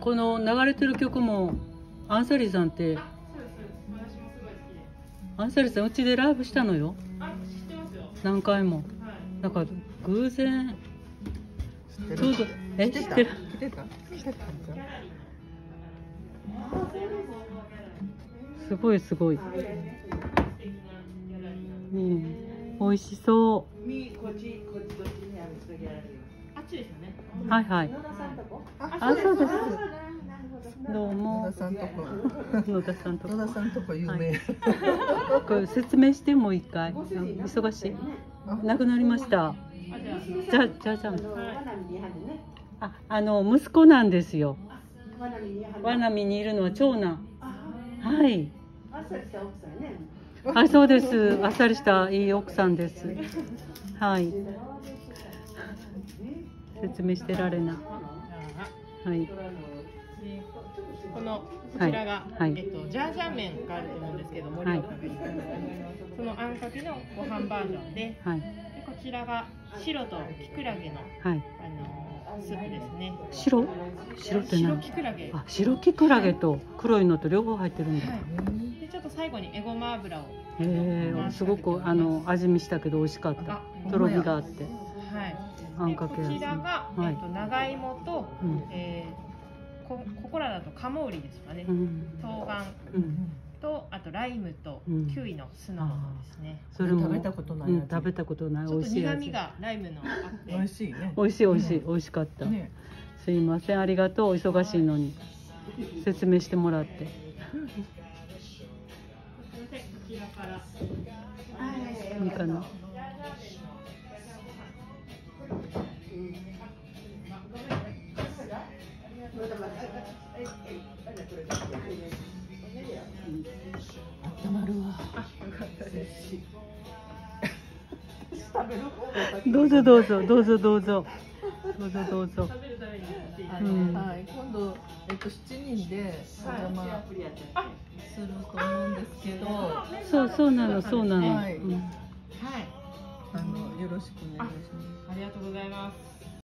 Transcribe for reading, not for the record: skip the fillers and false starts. この流れてる曲もアンサリーさんって。アンサリーさんうちでライブしたのよ。あ、知ってますよ。何回も。なんか偶然ちょうど知ってる。すごいすごい。美味しそう。はいはい。あ、そうです。どうも。野田さんとこ。野田さんとこ有名。説明してもう一回。忙しい。亡くなりました。じゃあ。あ、息子なんですよ。わなみにいるのは長男。はい。はい、そうです。あっさりしたいい奥さんです。はい。説明してられな。はい。こちらが、はい、ジャージャー麺があると思うんですけども、はい、そのあんかけのご飯バージョンで、はい、でこちらが白とキクラゲの、はい、スープですね。白って何？白キクラゲ。あ、白キクラゲと黒いのと両方入ってるんだ。はい、でちょっと最後にえごま油を。すごく味見したけど美味しかった。とろみがあって。はい。こちらが長芋と。ここらだとカモウリですかね、冬瓜とあとライムとキウイの酢の物ですね。それも食べたことない美味しい。苦味がライムのあって美味しいね。美味しかった。すいません、ありがとう、お忙しいのに説明してもらって。いいかな。どうぞ。はい、今度7人でお邪魔すると思うんですけど。そうなの。はい。よろしくお願いします。ありがとうございます。